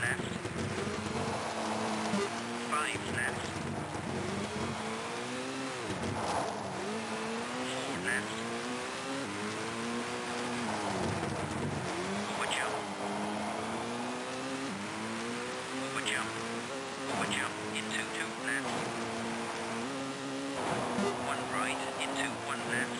snaps. 5 snaps. 4 snaps. Overjump. Overjump. Overjump into 2 snaps. 1 right into 1 snaps.